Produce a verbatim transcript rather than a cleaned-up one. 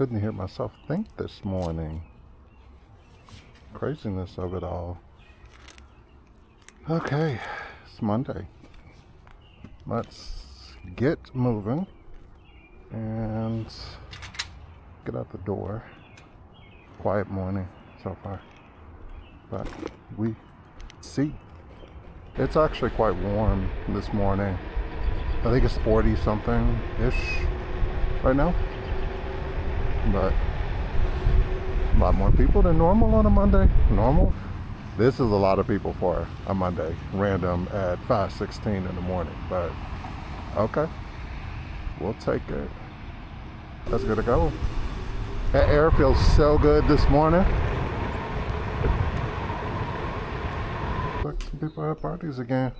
couldn't hear myself think this morning. Craziness of it all. Okay, it's Monday. Let's get moving and get out the door. Quiet morning so far, but we see. It's actually quite warm this morning. I think it's forty something ish right now, but a lot more people than normal on a Monday. Normal? This is a lot of people for a Monday, random at five sixteen in the morning, but okay, we'll take it. Let's get it going. That air feels so good this morning. Looks like some people have parties again.